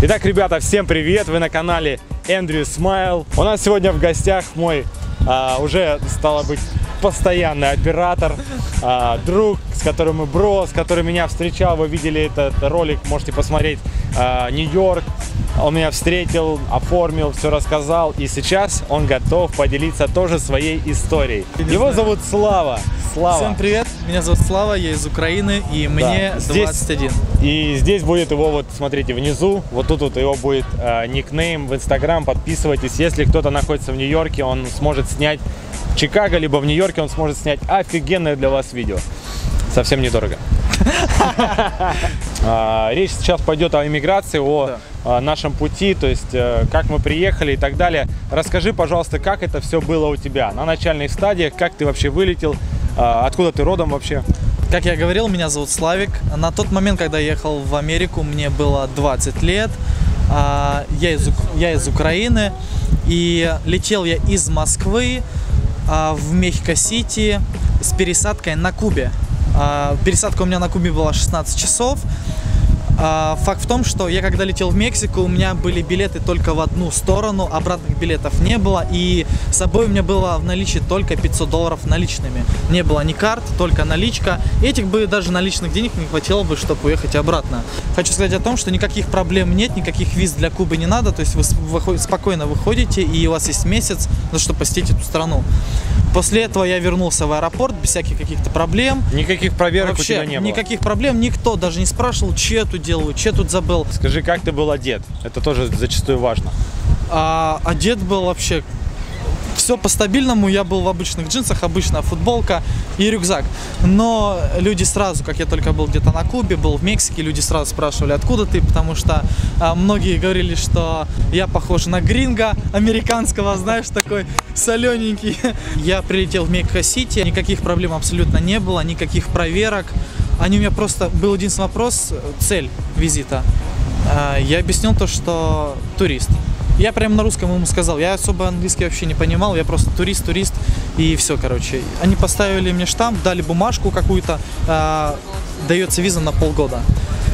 Итак, ребята, всем привет! Вы на канале Andrew Smile. У нас сегодня в гостях мой уже, стало быть, постоянный оператор, друг, с которым мы брос, который меня встречал. Вы видели этот ролик, можете посмотреть, Нью-Йорк. Он меня встретил, оформил, все рассказал. И сейчас он готов поделиться тоже своей историей. Его зовут Слава. Слава. Всем привет, меня зовут Слава, я из Украины, и мне 21. И здесь будет его, вот смотрите, внизу, вот тут вот его будет никнейм в Instagram, подписывайтесь. Если кто-то находится в Нью-Йорке, он сможет снять в Чикаго, либо в Нью-Йорке он сможет снять офигенное для вас видео. Совсем недорого. Речь сейчас пойдет о иммиграции, о нашем пути, то есть как мы приехали и так далее. Расскажи, пожалуйста, как это все было у тебя на начальных стадиях, как ты вообще вылетел, откуда ты родом вообще? Как я говорил, меня зовут Славик. На тот момент, когда я ехал в Америку, мне было 20 лет. Я из Украины. И летел я из Москвы в Мехико Сити с пересадкой на Кубе. Пересадка у меня на Кубе была 16 часов. Факт в том, что я когда летел в Мексику, у меня были билеты только в одну сторону, обратных билетов не было, и с собой у меня было в наличии только $500 наличными. Не было ни карт, только наличка. Этих бы даже наличных денег не хватило бы, чтобы уехать обратно. Хочу сказать о том, что никаких проблем нет, никаких виз для Кубы не надо, то есть вы спокойно выходите, и у вас есть месяц, чтобы посетить эту страну. После этого я вернулся в аэропорт без всяких каких-то проблем. Никаких проверок вообще, у тебя не было? Никаких проблем, никто даже не спрашивал, че я тут делаю, че я тут забыл. Скажи, как ты был одет? Это тоже зачастую важно. Одет был вообще... Все по-стабильному, я был в обычных джинсах, обычная футболка и рюкзак. Но люди сразу, как я только был где-то на Кубе, был в Мексике, люди сразу спрашивали, откуда ты, потому что многие говорили, что я похож на гринго американского, знаешь, такой солененький. Я прилетел в Мексико-Сити, никаких проблем абсолютно не было, никаких проверок. Они у меня просто... Был единственный вопрос, цель визита. Я объяснил то, что турист. Я прям на русском ему сказал, я особо английский вообще не понимал, я просто турист, и все, короче. Они поставили мне штамп, дали бумажку какую-то, дается виза на полгода.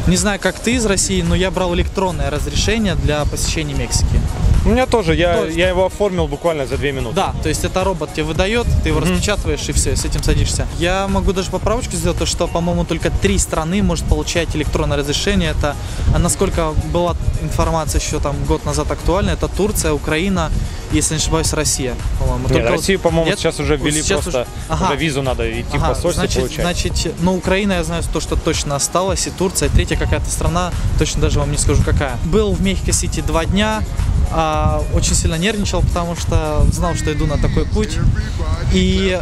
Не знаю, как ты из России, но я брал электронное разрешение для посещения Мексики. У меня тоже, я его оформил буквально за 2 минуты. Да, то есть это робот тебе выдает, ты его распечатываешь и все, с этим садишься. Я могу даже поправочку сделать, то что, по-моему, только 3 страны может получать электронное разрешение. Это, насколько была информация еще там год назад актуальна, это Турция, Украина, если не ошибаюсь, Россия, по-моему. Нет, Россию, по-моему, сейчас уже ввели, сейчас просто уже... Ага. Уже визу надо идти в посольство, значит, получать. Значит, но Украина, я знаю, то, что точно осталось, и Турция, и третья какая-то страна, точно даже вам не скажу какая. Был в Мехико-Сити 2 дня. Очень сильно нервничал, потому что знал, что иду на такой путь. И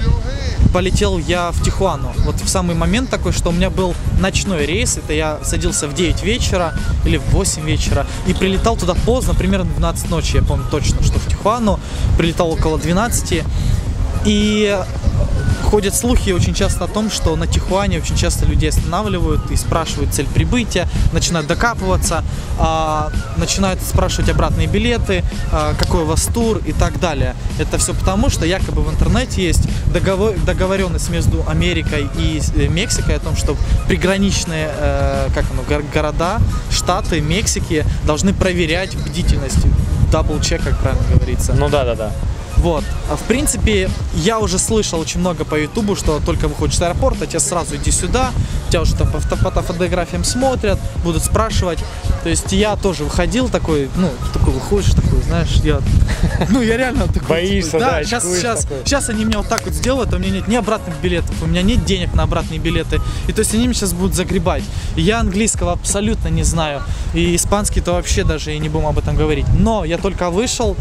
полетел я в Тихуану. Вот в самый момент такой, что у меня был ночной рейс. Это я садился в 9 вечера или в 8 вечера. И прилетал туда поздно, примерно в 12 ночи. Я помню точно, что в Тихуану. Прилетал около 12. И ходят слухи очень часто о том, что на Тихуане очень часто людей останавливают и спрашивают цель прибытия, начинают докапываться, начинают спрашивать обратные билеты, какой у вас тур и так далее. Это все потому, что якобы в интернете есть договоренность между Америкой и Мексикой о том, что приграничные города, штаты Мексики должны проверять бдительность. Дабл-чек, как правильно говорится. Ну да. Вот. В принципе, я уже слышал очень много по Ютубу, что только выходишь из аэропорта, тебя сразу иди сюда, тебя уже там по фотографиям смотрят, будут спрашивать. То есть я тоже выходил такой, такой выходишь, такой, знаешь, я... я реально такой... Боишься, да, сейчас они меня вот так вот сделают, а у меня нет ни обратных билетов, у меня нет денег на обратные билеты. И то есть они меня сейчас будут загребать. Я английского абсолютно не знаю, и испанский-то вообще даже и не будем об этом говорить. Но я только вышел...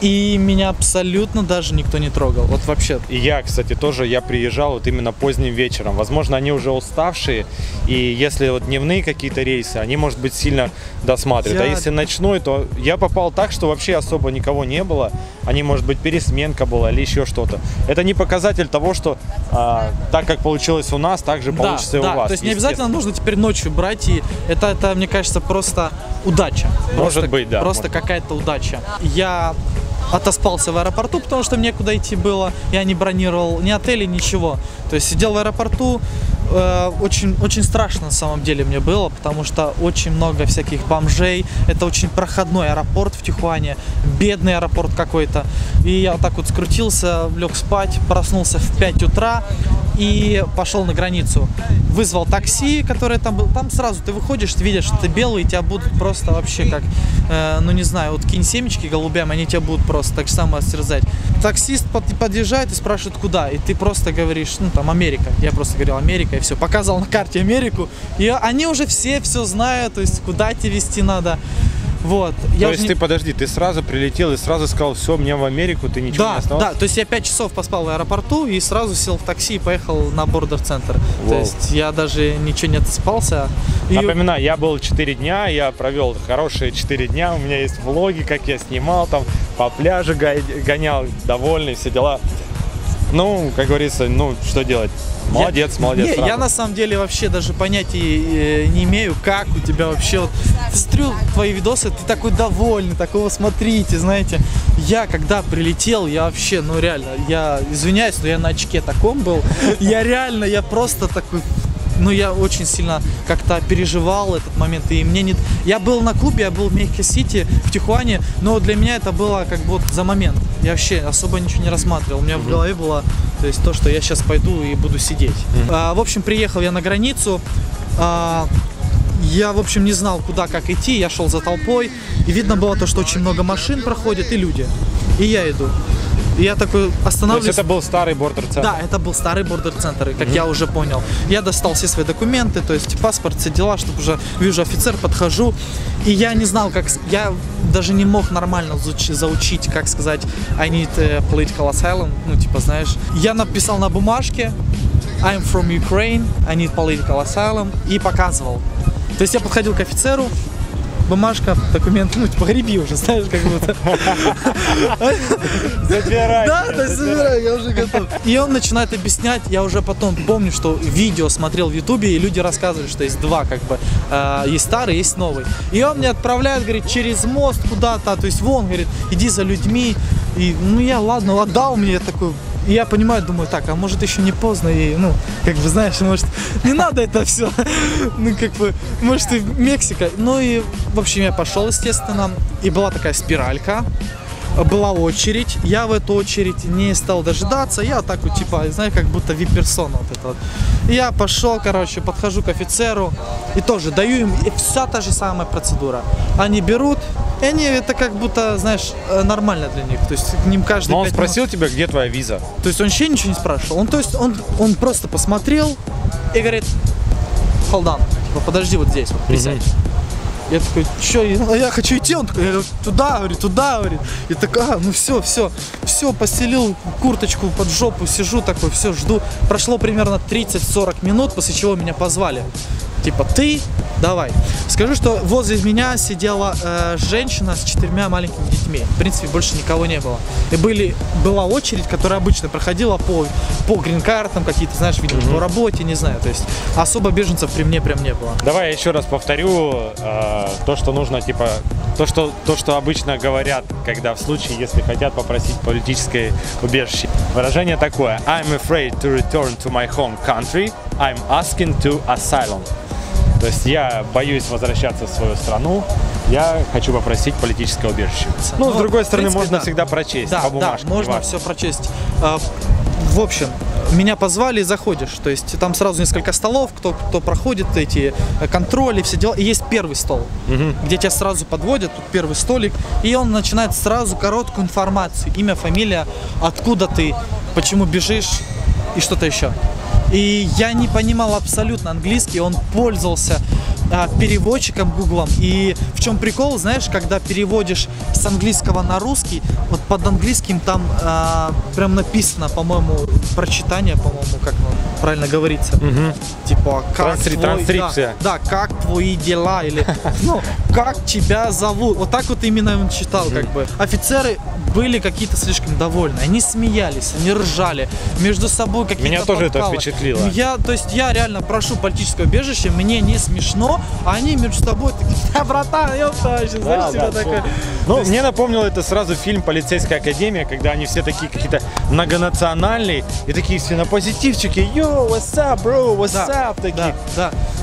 И меня абсолютно даже никто не трогал, вот вообще. И я, кстати, тоже, я приезжал вот именно поздним вечером. Возможно, они уже уставшие, и если вот дневные какие-то рейсы, они, может быть, сильно досматривают. А если ночной, то я попал так, что вообще особо никого не было. Они, может быть, пересменка была или еще что-то. Это не показатель того, что так, как получилось у нас, так же получится и у вас. То есть не обязательно нужно теперь ночью брать, и это мне кажется, просто удача. Может быть, да. Просто какая-то удача. Я отоспался в аэропорту, потому что мне куда идти было. Я не бронировал ни отели, ничего. То есть сидел в аэропорту. Очень страшно на самом деле мне было, потому что очень много всяких бомжей. Это очень проходной аэропорт в Тихуане, бедный аэропорт какой-то. И я вот так вот скрутился, лег спать, проснулся в 5 утра и пошел на границу. Вызвал такси, которое там было. Там сразу ты выходишь, ты видишь, что ты белый, и тебя будут просто вообще как, ну не знаю, вот кинь семечки голубям, они тебя будут просто так же самое стерзать. Таксист подъезжает и спрашивает, куда, и ты просто говоришь, ну там Америка. Я просто говорил Америка, и все, показал на карте Америку, и они уже все знают, то есть куда тебе везти надо. Вот. То есть ты, подожди, ты сразу прилетел и сразу сказал, все, мне в Америку, ты ничего не осталось? Да, то есть я 5 часов поспал в аэропорту и сразу сел в такси и поехал на бордер-центр. То есть я даже ничего не отоспался. Напоминаю, я был 4 дня, я провел хорошие 4 дня, у меня есть влоги, как я снимал, там по пляжу гонял, довольный, все дела. Ну, как говорится, ну, что делать? Молодец, молодец. Я на самом деле вообще даже понятия не имею, как у тебя вообще. Вот, смотрю твои видосы, ты такой довольный, такого смотрите, знаете. Я когда прилетел, я вообще, ну реально, я извиняюсь, но я на очке таком был. Я реально, я просто такой... Ну, я очень сильно как-то переживал этот момент, и мне не... Я был на Кубе, я был в Мексико Сити, в Тихуане, но для меня это было как бы за момент. Я вообще особо ничего не рассматривал. У меня в голове было, то есть, то, что я сейчас пойду и буду сидеть. В общем, приехал я на границу. Я, в общем, не знал, куда, как идти. Я шел за толпой, и видно было то, что очень много машин проходит, и люди. И я иду. И я такой останавливаюсь. То есть это был старый бордер-центр? Да, это был старый бордер-центр, как я уже понял. Я достал все свои документы, то есть паспорт, все дела, чтобы уже вижу офицер, подхожу. И я не знал, как... Я даже не мог нормально заучить, как сказать, I need political asylum, ну типа, знаешь. Я написал на бумажке I'm from Ukraine, I need political asylum и показывал. То есть я подходил к офицеру, бумажка, документ, ну, типа, греби уже, знаешь, как будто. Забирай. Да, забирай, я уже готов. И он начинает объяснять, я уже потом помню, что видео смотрел в Ютубе, и люди рассказывали, что есть два, как бы, есть старый, есть новый. И он мне отправляет, говорит, через мост куда-то, то есть вон, говорит, иди за людьми. И, ну, я, ладно, отдал мне такую... И я понимаю, думаю, так, а может еще не поздно, и, ну, как бы, знаешь, может, не надо это все, ну, как бы, может, и Мексика. Ну, и, в общем, я пошел, естественно, и была такая спиралька, была очередь, я в эту очередь не стал дожидаться, я так вот, типа, знаешь, как будто виперсон вот это вот. И я пошел, короче, подхожу к офицеру, и тоже даю им, и вся та же самая процедура. Они берут... И они, это как будто, знаешь, нормально для них. То есть к ним каждый... Но он спросил тебя, где твоя виза? То есть он вообще ничего не спрашивал. Он, то есть, он просто посмотрел и говорит, hold on, типа, подожди вот здесь, вот присядь. Я такой, что, я хочу идти, он такой, туда, говорит. И такой, ну все, постелил курточку под жопу, сижу такой, все, жду. Прошло примерно 30-40 минут, после чего меня позвали. Типа, ты, давай. Скажу, что возле меня сидела женщина с 4 маленькими детьми. В принципе, больше никого не было. И была очередь, которая обычно проходила по грин-картам, какие-то, знаешь, видимо, по работе, не знаю. То есть особо беженцев при мне прям не было. Давай я еще раз повторю то, что нужно, типа, то, что обычно говорят, когда в случае, если хотят попросить политическое убежище. Выражение такое. I'm afraid to return to my home country. I'm asking to asylum. То есть я боюсь возвращаться в свою страну, я хочу попросить политическое убежище. Ну, с другой стороны, принципе, можно всегда прочесть по бумажке. Да, можно все прочесть. В общем, меня позвали, заходишь. То есть там сразу несколько столов, кто проходит эти контроли, все дела. И есть первый стол, где тебя сразу подводят, тут первый столик. И он начинает сразу короткую информацию. Имя, фамилия, откуда ты, почему бежишь и что-то еще. И я не понимал абсолютно английский, он пользовался переводчиком Гуглом, и В чем прикол, знаешь, когда переводишь с английского на русский, вот под английским там прям написано, по-моему, прочитание, по-моему, как правильно говорится, типа как транскрипция, да, как твои дела или ну как тебя зовут, вот так вот именно он читал, как бы. Офицеры были какие-то слишком довольны, они смеялись, они ржали между собой, какие-то меня тоже подкалы. Это впечатлило. То есть я реально прошу политическое убежище, мне не смешно, а они между собой такие, братан, ёпта, сейчас, знаешь, тебя такое. Ну, мне напомнило это сразу фильм «Полицейская академия», когда они все такие какие-то многонациональные и такие все на позитивчике. Yo, what's up, bro, what's up, такие.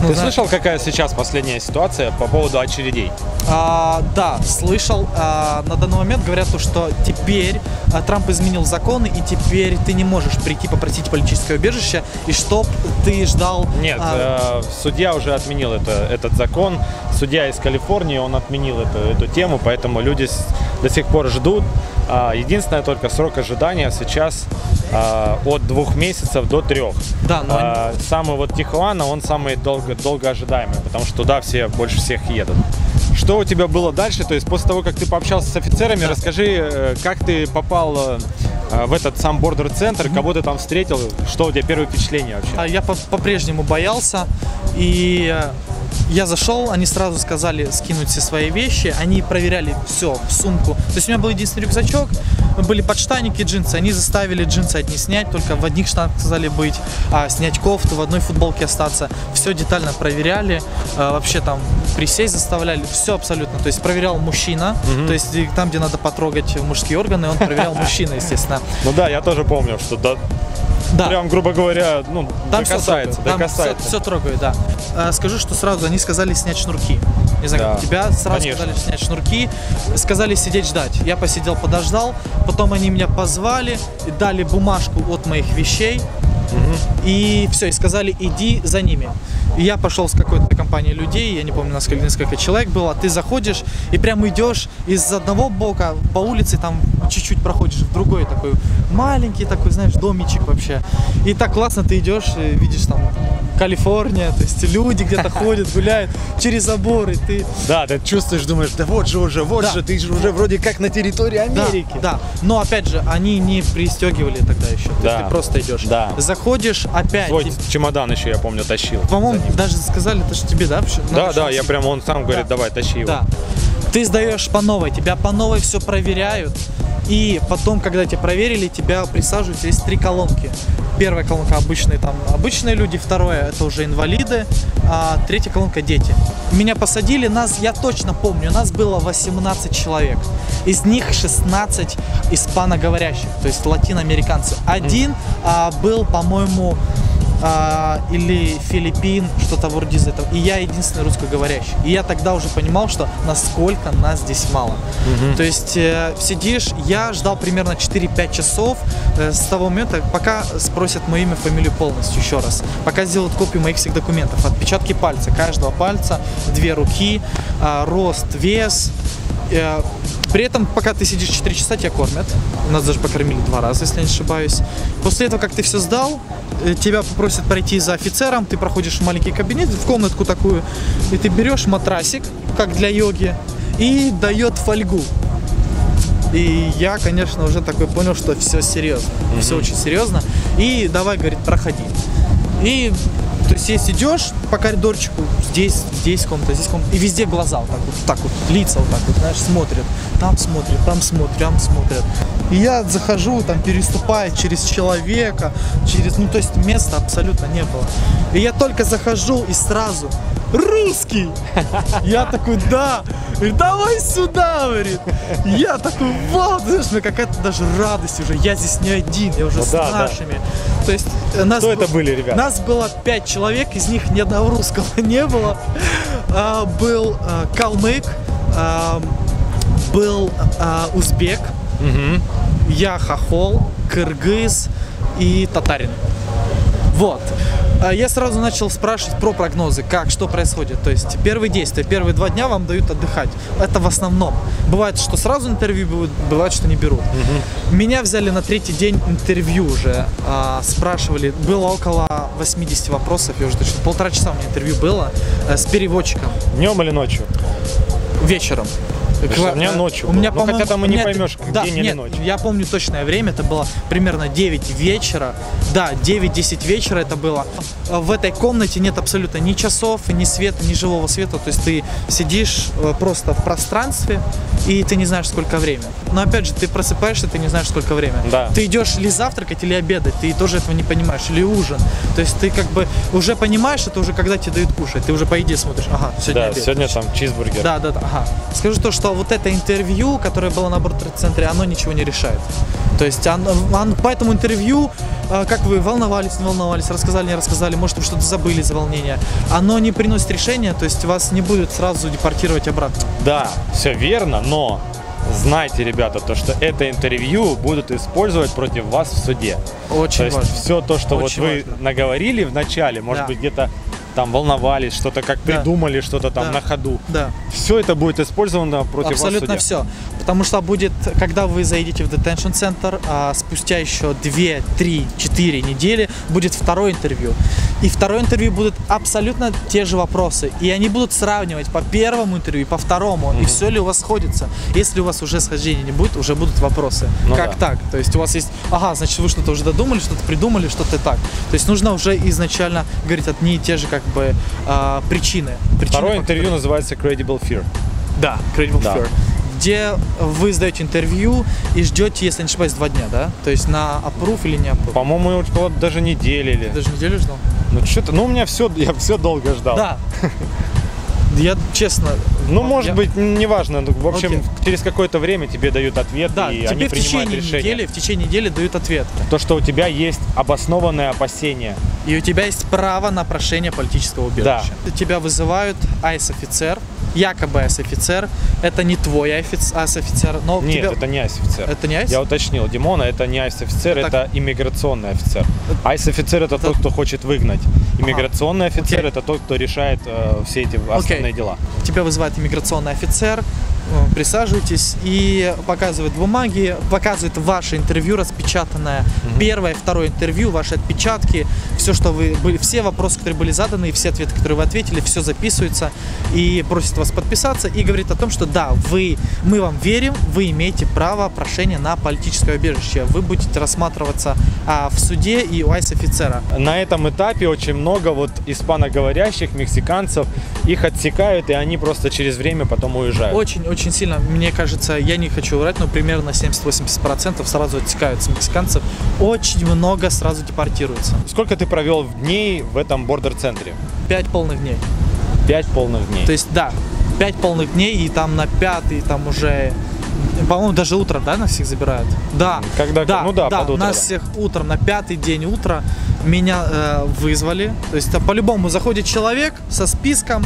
Ты слышал, какая сейчас последняя ситуация по поводу очередей? Да, слышал. На данный момент говорят, что теперь Трамп изменил законы, и теперь ты не можешь прийти попросить политическое убежище, и чтоб ты ждал... Нет, судья уже отменил этот закон. Судья из Калифорнии, он отменил эту тему, поэтому люди до сих пор ждут. Единственное только срок ожидания сейчас от 2 месяцев до 3. Да, но... Самый вот Тихуана, он самый долго ожидаемый, потому что туда все больше всех едут. Что у тебя было дальше? То есть после того, как ты пообщался с офицерами, расскажи, как ты попал в этот сам бордер-центр, кого ты там встретил, что у тебя первое впечатление вообще? Я по-прежнему боялся, и я зашел, они сразу сказали скинуть все свои вещи, они проверяли все, сумку. То есть у меня был единственный рюкзачок, были подштанники, джинсы, они заставили джинсы одни снять, только в одних штанах сказали быть, а снять кофту, в одной футболке остаться. Все детально проверяли, вообще там присесть заставляли, все абсолютно. То есть проверял мужчина, то есть там, где надо потрогать мужские органы, он проверял мужчина, естественно. Ну да, я тоже помню, что прям, грубо говоря, ну, докасается. Все трогают, да. Скажу, что сразу они сказали снять шнурки. Не знаю, как у тебя, сразу сказали снять шнурки, сказали сидеть ждать. Я посидел, подождал, потом они меня позвали, дали бумажку от моих вещей, и все, и сказали, иди за ними. И я пошел с какой-то компанией людей, я не помню, несколько человек было, ты заходишь и прям идешь из одного бока по улице, там чуть-чуть проходишь в другой, такой маленький такой, знаешь, домичек вообще. И так классно ты идешь, видишь там Калифорния, то есть люди где-то ходят, гуляют через заборы, ты... Да, ты чувствуешь, думаешь, да вот же, ты же уже вроде как на территории Америки. Да, но опять же, они не пристегивали тогда еще, то есть ты просто идешь. Заходишь опять. Свой чемодан еще, я помню, тащил. По-моему, даже сказали, то что тебе, да? Да, я прям, он сам говорит, давай, тащи его. Ты сдаешь по новой, тебя по новой все проверяют. И потом, когда тебя проверили, тебя присаживают, есть 3 колонки. Первая колонка обычные люди, вторая это уже инвалиды, а 3-я колонка дети. Меня посадили, я точно помню, нас было 18 человек. Из них 16 испаноговорящих, то есть латиноамериканцы. Один был, по-моему, или Филиппин, что-то вроде из этого. И я единственный русскоговорящий. И я тогда уже понимал, что насколько нас здесь мало. То есть сидишь, я ждал примерно 4-5 часов с того момента, пока спросят мое имя, фамилию полностью еще раз. Пока сделают копию моих всех документов. Отпечатки пальца, каждого пальца, 2 руки, рост, вес. При этом, пока ты сидишь 4 часа, тебя кормят. Нас даже покормили 2 раза, если я не ошибаюсь. После этого, как ты все сдал, тебя попросят пройти за офицером, ты проходишь в маленький кабинет, в комнатку такую, и ты берешь матрасик, как для йоги, и дает фольгу. И я, конечно, уже такой понял, что все серьезно, все очень серьезно. И давай, говорит, проходи. И... То есть, если идешь по коридорчику, здесь комната, здесь комната, и везде глаза вот так вот лица вот так вот, знаешь, смотрят, там смотрят, там смотрят, там смотрят. И я захожу, там переступая через человека, ну, то есть места абсолютно не было. И я только захожу и сразу: русский! Я такой, да! Давай сюда, говорит! Я такой, вот, знаешь, мне какая-то даже радость уже, я здесь не один, я уже с нашими. То есть нас... Кто это были, ребята? Нас было 5 человек, из них ни одного русского не было. Был калмык, был узбек, я хохол, кыргыз и татарин. Вот. Я сразу начал спрашивать про прогнозы, как, что происходит. То есть первые действия, первые 2 дня вам дают отдыхать. Это в основном. Бывает, что сразу интервью, бывает, что не берут. Меня взяли на 3-й день интервью уже. Спрашивали, было около 80 вопросов, я уже точно. 1,5 часа у меня интервью было с переводчиком. Днем или ночью? вечером. У меня ночью. У меня, ну, хотя там и не поймешь, да, день или ночь. Я помню точное время, это было примерно 9 вечера. Да, 9-10 вечера это было. В этой комнате нет абсолютно ни часов, ни света, ни живого света. То есть ты сидишь просто в пространстве, и ты не знаешь, сколько времени. Но опять же, ты просыпаешься, ты не знаешь, сколько времени. Да. Ты идешь ли завтракать, или обедать, ты тоже этого не понимаешь, или ужин. То есть ты как бы уже понимаешь, это уже когда тебе дают кушать. Ты уже по еде смотришь, ага, сегодня обед. Да, сегодня там чизбургер. Да, да, да, ага. Скажу то, что вот это интервью, которое было на борт-центре, оно ничего не решает. То есть по этому интервью, как вы волновались, не волновались, рассказали, не рассказали, может, вы что-то забыли из волнения, оно не приносит решения, то есть вас не будет сразу депортировать обратно. Да, все верно, но знайте, ребята, то, что это интервью будут использовать против вас в суде. Очень важно. То есть все то, что вот вы наговорили в начале, может быть, где-то там волновались, что-то как придумали, что-то там на ходу. Да. Все это будет использовано против вас в суде. Абсолютно все. Потому что будет, когда вы заедете в Detention Center, спустя еще 2, 3, 4 недели будет второе интервью. И второе интервью будут абсолютно те же вопросы. И они будут сравнивать по первому интервью и по второму. И все ли у вас сходится. Если у вас уже схождения не будет, уже будут вопросы. Ну как так? То есть у вас есть, ага, значит, вы что-то уже додумали, что-то придумали, что-то так. То есть нужно уже изначально говорить одни и те же, как бы, причины. Второе интервью называется Credible Fear. Да, Credible Fear. Где вы сдаете интервью и ждете, если не ошибаюсь, 2 дня, да? То есть на approve или не approve? По-моему, даже неделю или... Даже неделю ждал? Ну, что-то, ну, у меня все, я все долго ждал. Да. Я честно... Ну, может быть, неважно. В общем, через какое-то время тебе дают ответ, и они принимают решение. В течение недели дают ответ. То, что у тебя есть обоснованное опасение. И у тебя есть право на прошение политического убежища. Тебя вызывают айс-офицер. Якобы айс-офицер, это не твой айс-офицер, но... Нет, тебя... это не айс-офицер. Это не айс? Я уточнил, Димона, это не айс-офицер, это иммиграционный офицер. Айс-офицер это тот, кто хочет выгнать. Иммиграционный офицер это тот, кто решает все эти основные дела. Тебя вызывает иммиграционный офицер, присаживайтесь и показывает бумаги, показывает ваше интервью распечатанное, первое, второе интервью, ваши отпечатки, все, что вы были, все вопросы, которые были заданы, и все ответы, которые вы ответили, все записывается и просит вас подписаться и говорит о том, что да, мы вам верим, вы имеете право прошения на политическое убежище, вы будете рассматриваться в суде и у айс-офицера. На этом этапе очень много вот испаноговорящих мексиканцев, их отсекают и они просто через время потом уезжают. Очень сильно, мне кажется, я не хочу врать, но примерно 70-80% сразу отсекаются мексиканцев. Очень много сразу депортируется. Сколько ты провел дней в этом бордер-центре? 5 полных дней. 5 полных дней. То есть, да, 5 полных дней, и там на 5-й там уже... По-моему, даже утром, да, нас всех забирают? Да. Когда, да, ну да, да, под утро, нас всех утром, на 5-й день утра меня вызвали. То есть по-любому заходит человек со списком.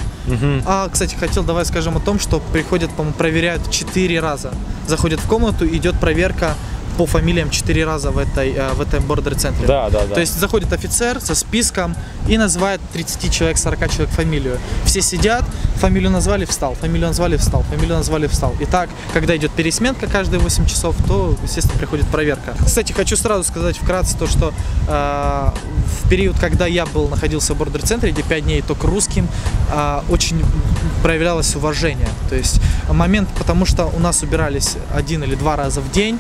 Кстати, хотел, давай скажем о том, что приходят, по-моему, проверяют 4 раза. Заходят в комнату, идет проверка по фамилиям 4 раза в этом бордер-центре. Да, да, да. То есть заходит офицер со списком и называет 30 человек, 40 человек фамилию. Все сидят, фамилию назвали, встал, фамилию назвали, встал, фамилию назвали, встал. И так, когда идет пересменка каждые 8 часов, то, естественно, приходит проверка. Кстати, хочу сразу сказать вкратце то, что в период, когда я находился в бордер-центре, где 5 дней, то к русским очень проявлялось уважение. То есть момент, потому что у нас убирались 1 или 2 раза в день.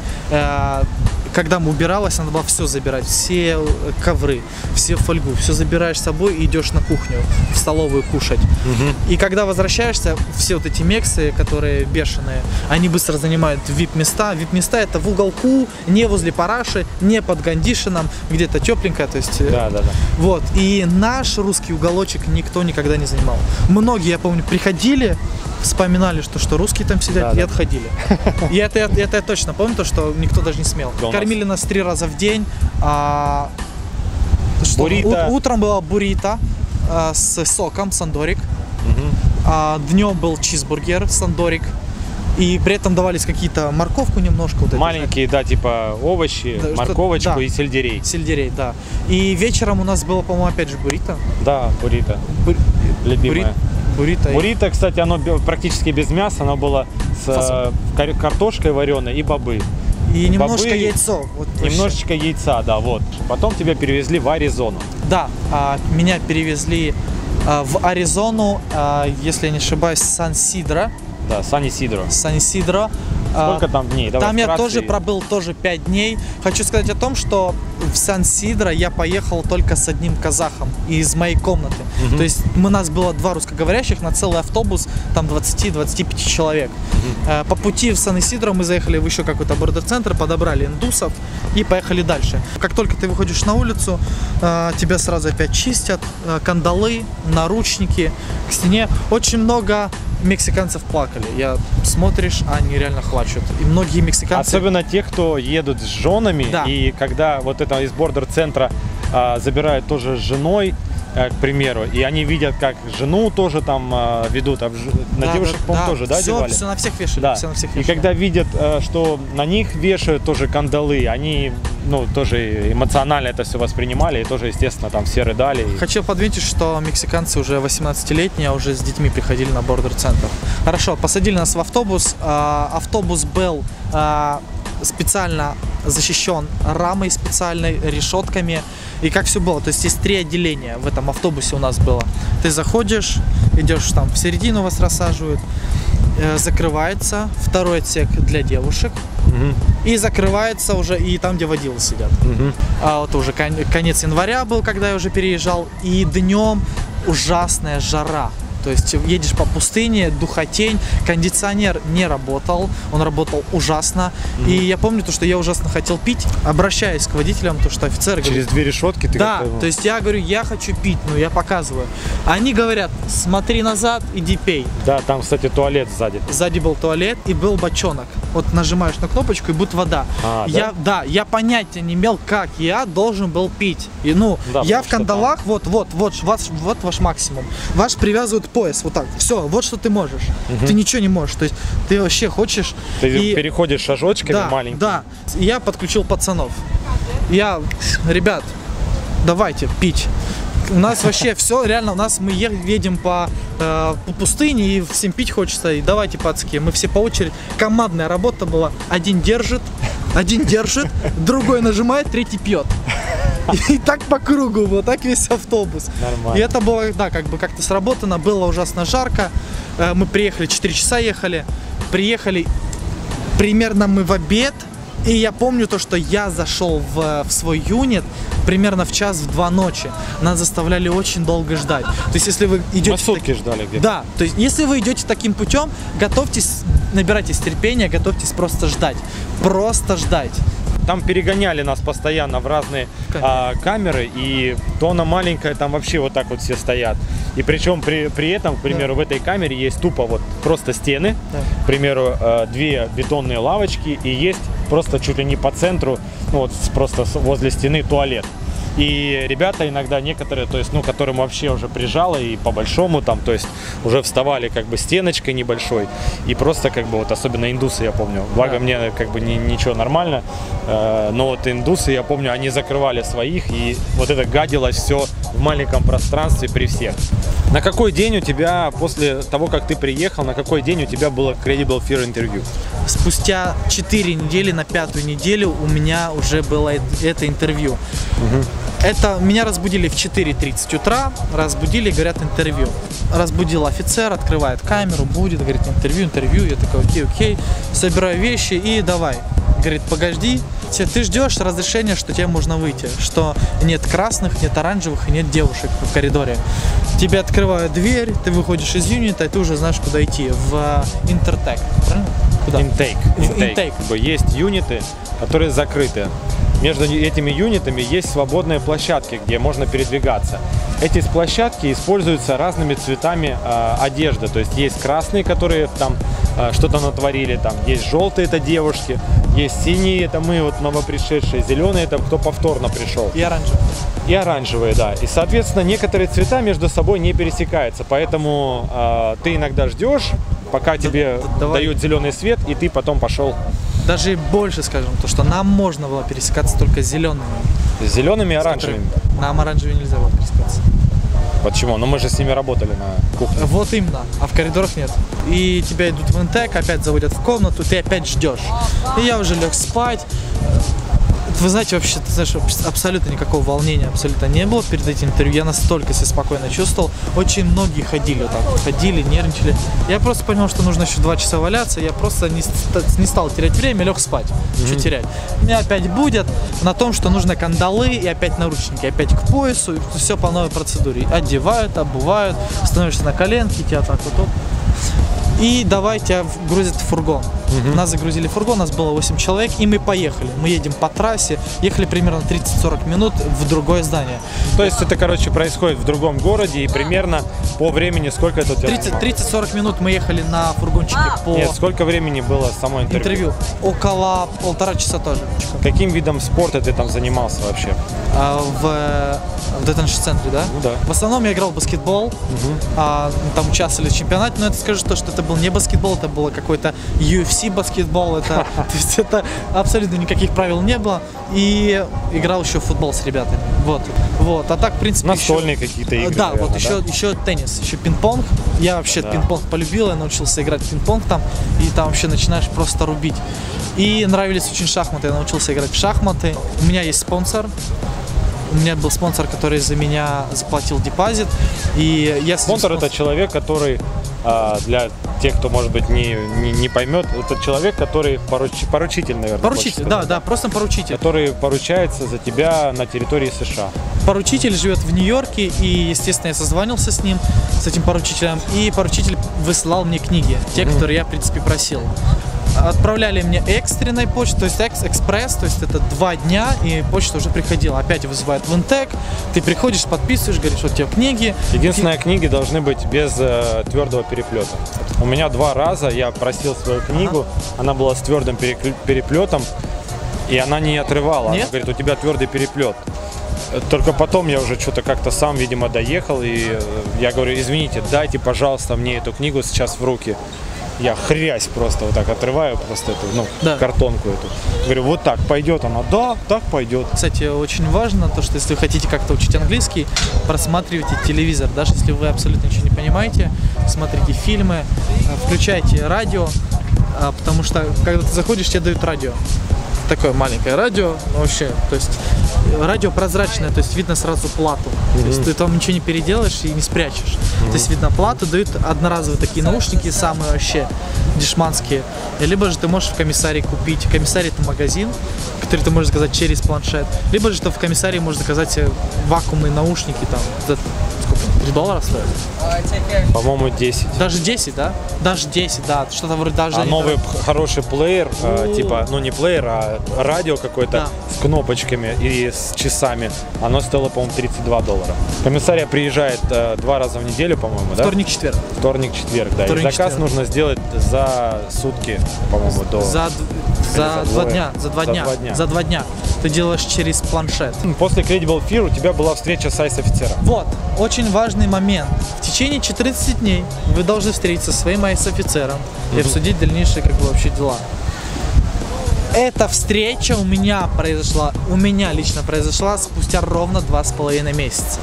Когда мы убиралась, надо было все забирать, все ковры, все фольгу, все забираешь с собой и идешь на кухню, в столовую кушать. И когда возвращаешься, все вот эти мексы, которые бешеные, они быстро занимают вип-места. Вип-места это в уголку, не возле параши, не под гандишином, где-то тепленько, то есть... Да, да, да. Вот, и наш русский уголочек никто никогда не занимал. Многие, я помню, приходили, вспоминали, что русские там сидят, и отходили. И это я точно помню, то, что никто даже не смел. Кормили нас 3 раза в день. Утром была буррито с соком, сандорик. Днем был чизбургер, сандорик. И при этом давались какие-то морковку немножко. Вот маленькие, да, типа овощи, да, морковочку и сельдерей. Сельдерей, да. И вечером у нас было, по-моему, опять же буррито. Да, буррито. Любимая. Буррито, кстати, оно практически без мяса, оно было с картошкой вареной и бобы. И немножко яйцо. Вот немножечко яйца, да, вот. Потом тебя перевезли в Аризону. Да, меня перевезли в Аризону, если я не ошибаюсь, Сан-Сидро. Да, Сан-Исидро. Сан-Исидро. Сколько там дней? Давай там я тоже пробыл 5 дней. Хочу сказать о том, что в Сан-Сидро я поехал только с одним казахом из моей комнаты. То есть у нас было 2 русскоговорящих на целый автобус, там 20-25 человек. По пути в Сан-Исидро мы заехали в еще какой-то бордер-центр, подобрали индусов и поехали дальше. Как только ты выходишь на улицу, тебя сразу опять чистят, кандалы, наручники к стене. Очень много мексиканцев плакали. Я смотришь, они реально хватают. И многие мексиканцы... Особенно те, кто едут с женами. Да. И когда вот это из бордер-центра забирают тоже с женой, к примеру, и они видят, как жену тоже там ведут, на да, девушек, да, по-моему, да, тоже, да, все, одевали? Все на всех вешали, да. Все на всех вешали. И когда видят, что на них вешают тоже кандалы, они, ну, тоже эмоционально это все воспринимали, и тоже, естественно, там все рыдали. Хочу подметить, что мексиканцы уже 18-летние, уже с детьми приходили на бордер-центр. Хорошо, посадили нас в автобус, автобус был специально защищен рамой специальной, решетками. И как все было, то есть есть 3 отделения в этом автобусе у нас было. Ты заходишь, идешь там в середину, вас рассаживают, закрывается второй отсек для девушек. И закрывается уже и там, где водилы сидят. А вот уже конец января был, когда я уже переезжал. И днем ужасная жара. То есть едешь по пустыне, духотень, кондиционер не работал, он работал ужасно. И я помню то, что я ужасно хотел пить, обращаясь к водителям, то что офицеры через говорят, 2 решетки ты да, готовил? То есть я говорю, я хочу пить, но я показываю. Они говорят, смотри назад, иди пей. Да, там, кстати, туалет сзади. Сзади был туалет и был бочонок. Вот нажимаешь на кнопочку и будет вода. Я понятия не имел, как я должен был пить. И я в кандалах, вот ваш максимум. Ваш привязывают пояс, вот так, все, вот что ты можешь. Ты ничего не можешь, то есть ты вообще хочешь. Ты переходишь шажочками, да, маленькими. Да, я подключил пацанов. Я, ребят, давайте пить. У нас вообще все, реально, у нас мы едем по пустыне и всем пить хочется, и давайте, пацки, мы все по очереди. Командная работа была, один держит, другой нажимает, третий пьет. И так по кругу, вот так весь автобус. Нормально. И это было, да, как бы как-то сработано, было ужасно жарко. Мы приехали, 4 часа ехали, приехали примерно мы в обед. И я помню то, что я зашел в свой юнит примерно в 1–2 ночи. Нас заставляли очень долго ждать. То есть, если вы идете... Мы сутки ждали где-то. Да, то есть, если вы идете таким путем, готовьтесь, набирайтесь терпения, готовьтесь просто ждать. Просто ждать. Там перегоняли нас постоянно в разные камеры, и то она маленькая, там вообще вот так вот все стоят. И причем при этом, к примеру, в этой камере есть тупо вот просто стены, к примеру, 2 бетонные лавочки, и есть просто чуть ли не по центру, ну, вот просто возле стены туалет. И ребята иногда некоторые, то есть, ну, которым вообще уже прижало и по-большому там, то есть, уже вставали как бы стеночкой небольшой и просто как бы вот, особенно индусы, я помню, благо мне как бы ничего нормально, но вот индусы, я помню, они закрывали своих и вот это гадилось все в маленьком пространстве при всех. На какой день у тебя, после того, как ты приехал, на какой день у тебя было Credible Fear интервью? Спустя 4 недели, на 5-ю неделю у меня уже было это интервью. Это меня разбудили в 4:30 утра, разбудили, говорят, интервью. Разбудил офицер, открывает камеру, будет, говорит, интервью. Я такой, окей, собираю вещи и давай. Говорит, подожди, ты ждешь разрешения, что тебе можно выйти, что нет красных, нет оранжевых и нет девушек в коридоре. Тебе открывают дверь, ты выходишь из юнита, и ты уже знаешь, куда идти, в Интертек, правильно? Куда? Интейк. Есть юниты, которые закрыты. Между этими юнитами есть свободные площадки, где можно передвигаться. Эти площадки используются разными цветами одежды. То есть есть красные, которые там что-то натворили, там есть желтые, это девушки, есть синие, это мы вот новопришедшие, зеленые, это кто повторно пришел. И оранжевые. И оранжевые, да. И, соответственно, некоторые цвета между собой не пересекаются. Поэтому ты иногда ждешь, пока тебе дают зеленый свет, и ты потом пошел. Даже больше, скажем, то, что нам можно было пересекаться только с зелеными. С зелеными и оранжевыми? Нам оранжевыми нельзя было пересекаться. Почему? Ну мы же с ними работали на кухне. Вот именно, а в коридорах нет. И тебя идут в интек, опять заводят в комнату, ты опять ждешь. И я уже лег спать. Вы знаете, вообще, ты знаешь, абсолютно никакого волнения абсолютно не было перед этим интервью. Я настолько себя спокойно чувствовал. Очень многие ходили вот так вот, ходили, нервничали. Я просто понял, что нужно еще 2 часа валяться. Я просто не стал терять время, лег спать. Что терять? Меня опять будет на том, что нужно кандалы и опять наручники, опять к поясу. И все по новой процедуре. Одевают, обувают, становишься на коленки, тебя так вот. И давай тебя грузят в фургон. Нас загрузили в фургон, нас было 8 человек, и мы поехали. Мы едем по трассе, ехали примерно 30-40 минут в другое здание. То есть это, короче, происходит в другом городе, и примерно по времени сколько это у тебя? 30-40 минут мы ехали на фургончике по... Нет, сколько времени было само интервью? Около 1,5 часа тоже. Каким видом спорта ты там занимался вообще? В Детеншен-центре, да? Ну да. В основном я играл в баскетбол, там участвовали в чемпионате, но это скажу то, что это был не баскетбол, это было какой-то UFC баскетбол, это, то есть это абсолютно никаких правил не было, и играл еще в футбол с ребятами, вот, а так, в принципе, настольные какие-то игры, да, наверное, вот еще теннис, еще пинг-понг, я вообще пинг-понг полюбил, я научился играть в пинг-понг там, и там вообще начинаешь просто рубить, и нравились очень шахматы, я научился играть в шахматы, у меня есть спонсор. У меня был спонсор, который за меня заплатил депозит. И я спонсор — это человек, который, для тех, кто, может быть, не поймет, это человек, который поручитель, наверное. Поручитель, да, просто поручитель. Который поручается за тебя на территории США. Поручитель живет в Нью-Йорке, и, естественно, я созванивался с ним, с этим поручителем, и поручитель высылал мне книги, те, которые я, в принципе, просил. Отправляли мне экстренной почтой, то есть экспресс, то есть это 2 дня, и почта уже приходила. Опять вызывает в интек, ты приходишь, подписываешь, говоришь, вот тебе книги. Единственное, книги должны быть без твердого переплета. У меня 2 раза я просил свою книгу, она была с твердым переплетом, и она не отрывала. Нет? Она говорит, у тебя твердый переплет. Только потом я уже что-то как-то сам, видимо, доехал, и я говорю, извините, дайте, пожалуйста, мне эту книгу сейчас в руки. Я хрясь просто вот так отрываю просто эту, ну, картонку эту. Говорю, вот так пойдет она. Да, так пойдет. Кстати, очень важно то, что если вы хотите как-то учить английский, просматривайте телевизор. Даже если вы абсолютно ничего не понимаете, смотрите фильмы, включайте радио, потому что, когда ты заходишь, тебе дают радио. Такое маленькое радио, вообще, то есть радио прозрачное, то есть видно сразу плату, то есть ты там ничего не переделаешь и не спрячешь, то есть видно плату, дают одноразовые такие наушники, самые вообще дешманские, либо же ты можешь в комиссарии купить, комиссарий — это магазин, который ты можешь заказать через планшет, либо же ты в комиссарии можешь заказать вакуумные наушники, там, сколько, $3 стоит? По-моему, 10. Даже 10, да? Даже 10, да, что-то вроде даже... А новый хороший плеер, типа, ну не плеер, а радио какое-то с кнопочками и с часами, оно стоило, по-моему, $32. Комиссария приезжает 2 раза в неделю, по-моему, да? Вторник-четверг. Вторник-четверг, да. Вторник, и заказ нужно сделать за сутки, по-моему, до... За два дня. Ты делаешь через планшет. После Credible Fear у тебя была встреча с ICE-офицером. Вот, очень важный момент. В течение 14 дней вы должны встретиться со своим ICE-офицером и обсудить дальнейшие, как бы, вообще дела. Эта встреча у меня лично произошла спустя ровно 2,5 месяца.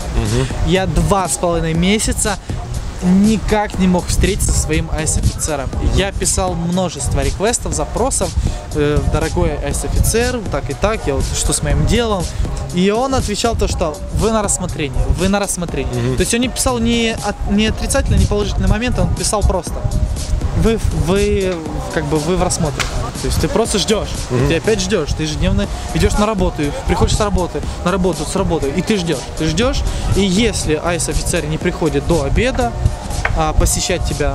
Я 2,5 месяца никак не мог встретиться со своим ICE-офицером. Я писал множество реквестов, запросов. Дорогой ICE-офицер, так и так, я вот что с моим делом. И он отвечал то, что вы на рассмотрении, вы на рассмотрении. То есть он не писал ни отрицательный, ни положительный момент, он писал просто. Вы в рассмотре. То есть ты просто ждешь, ты опять ждешь, ты ежедневно идешь на работу, приходишь с работы, на работу, с работы, и ты ждешь, и если ICE-офицер не приходит до обеда посещать тебя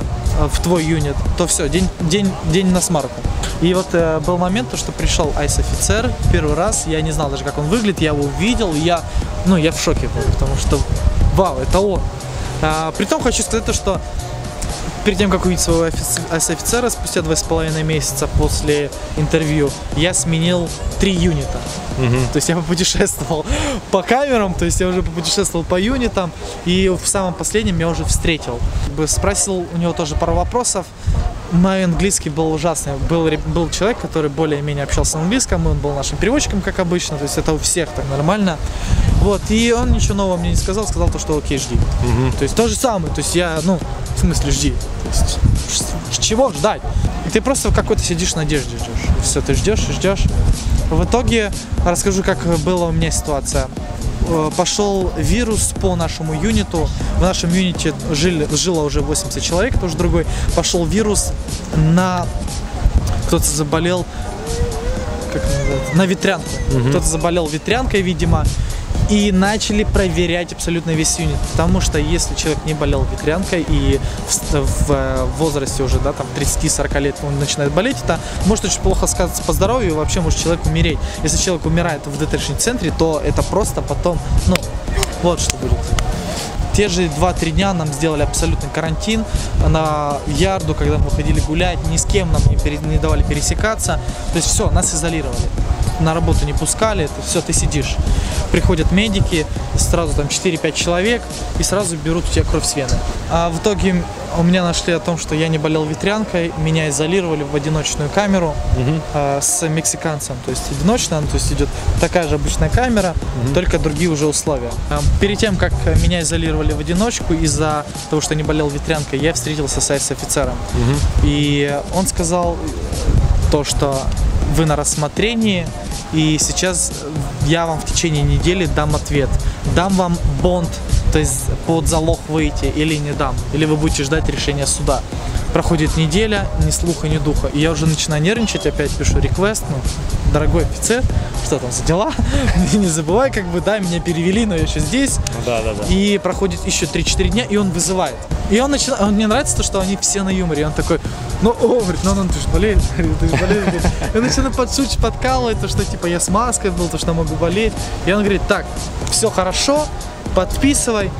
в твой юнит, то все, день на смарку. И вот был момент, то, что пришел ICE-офицер первый раз, я не знал даже, как он выглядит, я его увидел, я в шоке был, потому что вау, это он. Притом хочу сказать то, что перед тем, как увидеть своего ICE-офицера, спустя 2,5 месяца после интервью, я сменил 3 юнита. То есть я попутешествовал по камерам, то есть я уже попутешествовал по юнитам, и в самом последнем я уже встретил. Спросил у него тоже пару вопросов. Мой английский был ужасный. Был человек, который более-менее общался на английском, и он был нашим переводчиком, как обычно, то есть это у всех так нормально. Вот, и он ничего нового мне не сказал, сказал то, что окей, жди. То есть то же самое, то есть я, ну, в смысле, жди. Чего ждать? И ты просто в какой-то сидишь, надежде ждешь. Все, ты ждешь и ждешь. В итоге расскажу, как была у меня ситуация. Пошел вирус по нашему юниту. В нашем юните жило уже 80 человек, тоже другой. Пошел вирус на... Кто-то заболел... Как называется? На ветрянку. Кто-то заболел ветрянкой, видимо. И начали проверять абсолютно весь юнит, потому что если человек не болел ветрянкой и в возрасте уже, да, там 30-40 лет он начинает болеть, это может очень плохо сказаться по здоровью, и вообще может человек умереть. Если человек умирает в детеншен-центре, то это просто потом, ну, вот что будет. Те же 2-3 дня нам сделали абсолютный карантин. На ярду, когда мы ходили гулять, ни с кем нам не давали пересекаться. То есть все, нас изолировали. На работу не пускали, это все, ты сидишь. Приходят медики, сразу там 4-5 человек, и сразу берут у тебя кровь с вены. А в итоге у меня нашли о том, что я не болел ветрянкой, меня изолировали в одиночную камеру с мексиканцем, то есть одиночная, то есть идет такая же обычная камера, только другие уже условия. Перед тем, как меня изолировали в одиночку из-за того, что не болел ветрянкой, я встретился с офицером, и он сказал то, что вы на рассмотрении, и сейчас я вам в течение недели дам ответ. Дам вам бонд, то есть под залог выйти, или не дам, или вы будете ждать решения суда. Проходит неделя, ни слуха, ни духа. И я уже начинаю нервничать, опять пишу реквест, ну, дорогой офицер, что там за дела? Не забывай, как бы, да, меня перевели, но я еще здесь. Да. И проходит еще 3-4 дня, и он вызывает. И он начинает, мне нравится то, что они все на юморе. Он такой, ну, ты же болеешь, И он начинает подшучить, подкалывать, то, что, типа, я с маской был, то, что я могу болеть. И он говорит, так, все хорошо, подписывай.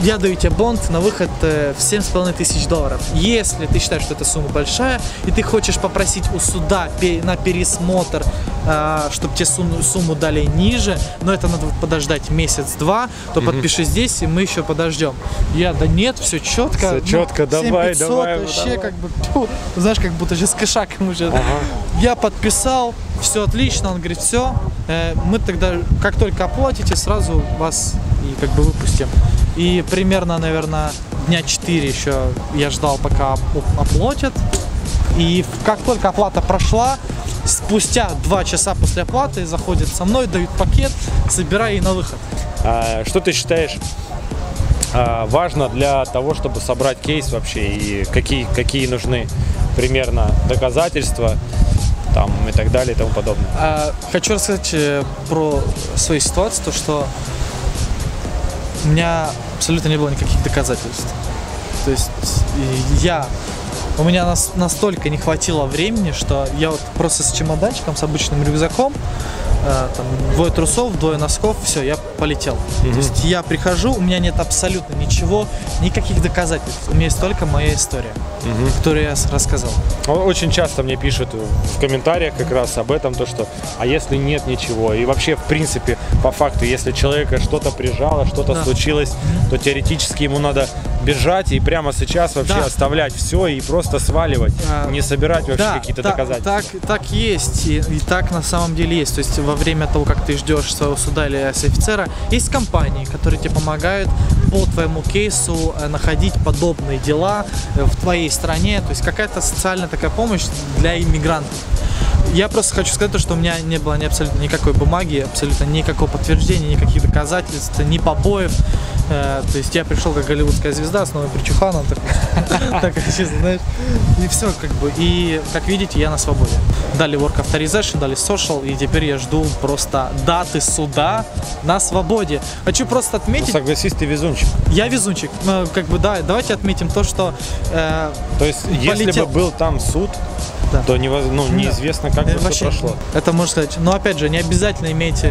Я даю тебе бонд на выход в $7500. Если ты считаешь, что эта сумма большая, и ты хочешь попросить у суда на пересмотр, чтобы тебе сумму дали ниже, но это надо подождать месяц-два, то подпиши здесь, и мы еще подождем. Я, да нет, все четко. Все четко, ну, давай. Вообще, давай. Как бы, тьфу, знаешь, как будто сейчас кошак ему уже. Я подписал, все отлично, он говорит, все, мы тогда, как только оплатите, сразу вас и как бы выпустим. И примерно, наверное, дня 4 еще я ждал, пока оплатят. И как только оплата прошла, спустя 2 часа после оплаты заходят со мной, дают пакет, собираю и на выход. Что ты считаешь важно для того, чтобы собрать кейс вообще? И какие нужны примерно доказательства? Там, и так далее, и тому подобное. Хочу рассказать про свою ситуацию, то что у меня абсолютно не было никаких доказательств. То есть у меня настолько не хватило времени, что я вот просто с чемоданчиком, с обычным рюкзаком, там, 2 трусов, 2 носков, все, я полетел. То есть я прихожу, у меня нет абсолютно ничего, никаких доказательств. У меня есть только моя история, которую я рассказал. Очень часто мне пишут в комментариях как раз об этом, то что, а если нет ничего? И вообще, в принципе, по факту, если человека что-то прижало, что-то случилось, то теоретически ему надо бежать и прямо сейчас вообще оставлять все и просто сваливать, не собирать вообще какие-то доказательства. Так есть, и так на самом деле есть. То есть во время того, как ты ждешь своего суда или с офицера, есть компании, которые тебе помогают по твоему кейсу находить подобные дела в твоей стране. То есть какая-то социальная такая помощь для иммигрантов. Я просто хочу сказать, что у меня не было абсолютно никакой бумаги, абсолютно никакого подтверждения, никаких доказательств, ни побоев. То есть я пришел как голливудская звезда с новым причуханом, так честно, знаешь, и все как бы. И как видите, я на свободе. Дали work authorization, дали social, и теперь я жду просто даты суда на свободе. Хочу просто отметить. Согласись, ты везунчик. Я везунчик, как бы, да. Давайте отметим то, что. То есть если бы был там суд, то неизвестно, как бы все прошло. Это можно сказать. Но опять же, не обязательно иметь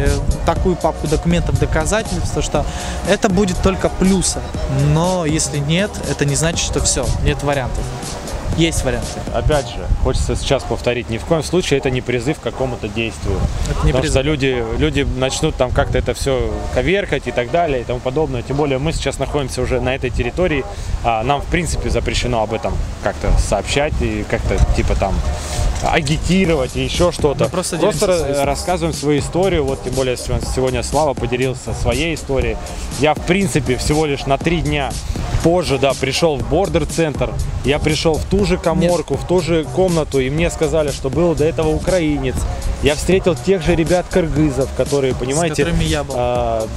такую папку документов, доказательств, потому что это будет только плюсом. Но если нет, это не значит, что все, нет вариантов. Есть варианты. Опять же, хочется сейчас повторить, ни в коем случае это не призыв к какому-то действию. Это не призыв. Потому что люди начнут там как-то это все коверкать и так далее и тому подобное. Тем более мы сейчас находимся уже на этой территории. Нам в принципе запрещено об этом как-то сообщать и как-то типа там агитировать и еще что-то. Мы просто рассказываем свою историю. Вот, тем более, сегодня Слава поделился своей историей. Я, в принципе, всего лишь на 3 дня позже, да, пришел в бордер-центр. Я пришел в ту же каморку, в ту же комнату, и мне сказали, что был до этого украинец. Я встретил тех же ребят кыргызов, которые, понимаете... С которыми я был.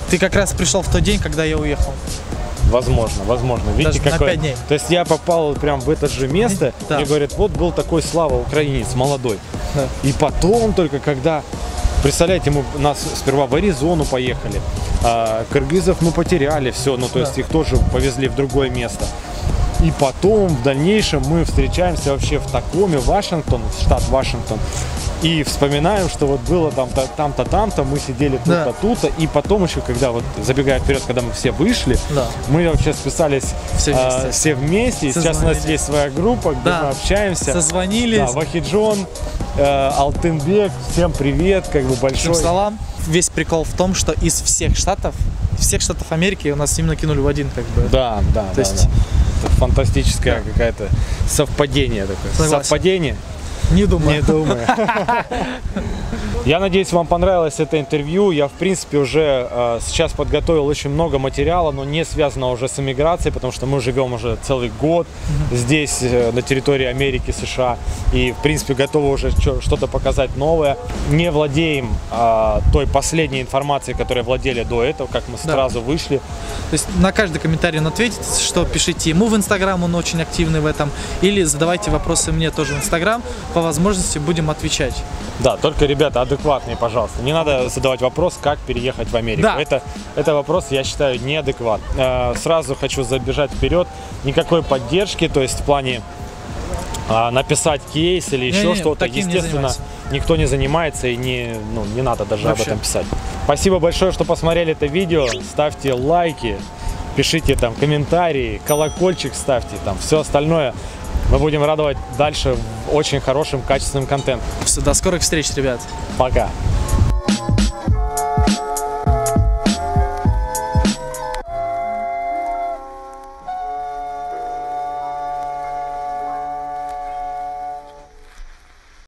Ты как раз пришел в тот день, когда я уехал. Возможно, возможно. Видите, даже какой... на 5 дней. То есть я попал прям в это же место, да. Мне говорят, вот был такой Слава, украинец, молодой. Да. И потом только когда, представляете, мы сперва в Аризону поехали, кыргызов мы потеряли, все, ну то есть их тоже повезли в другое место. И потом в дальнейшем мы встречаемся вообще в Такоме, Вашингтон, штат Вашингтон. И вспоминаем, что вот было там-то, там-то, там-то, мы сидели тут-то, тут-то. И потом еще, когда вот, забегая вперед, когда мы все вышли, мы вообще списались все вместе. Сейчас у нас есть своя группа, где мы общаемся. Созвонились. Да, Вахиджон, Алтынбек, всем привет, как бы большой. Всем салам. Весь прикол в том, что из всех штатов Америки у нас именно кинули в один, как бы. Да, да. То есть... Это фантастическое какое-то совпадение такое. Согласен. Совпадение? Не думаю. Не думаю. Я надеюсь, вам понравилось это интервью. Я, в принципе, уже сейчас подготовил очень много материала, но не связано уже с эмиграцией, потому что мы живем уже целый год здесь, на территории Америки, США. И, в принципе, готовы уже что-то показать новое. Не владеем той последней информацией, которой владели до этого, как мы сразу вышли. То есть на каждый комментарий он ответит, что пишите ему в Инстаграм, он очень активный в этом. Или задавайте вопросы мне тоже в Инстаграм. По возможности будем отвечать. Да, только, ребята, адекватные, пожалуйста. Не надо задавать вопрос, как переехать в Америку. Да. Это вопрос, я считаю, неадекватный. Сразу хочу забежать вперед. Никакой поддержки, то есть в плане написать кейс или еще что-то, естественно, никто не занимается и не надо даже об этом писать. Спасибо большое, что посмотрели это видео. Ставьте лайки, пишите там комментарии, колокольчик ставьте, там все остальное. Мы будем радовать дальше очень хорошим, качественным контентом. До скорых встреч, ребят. Пока.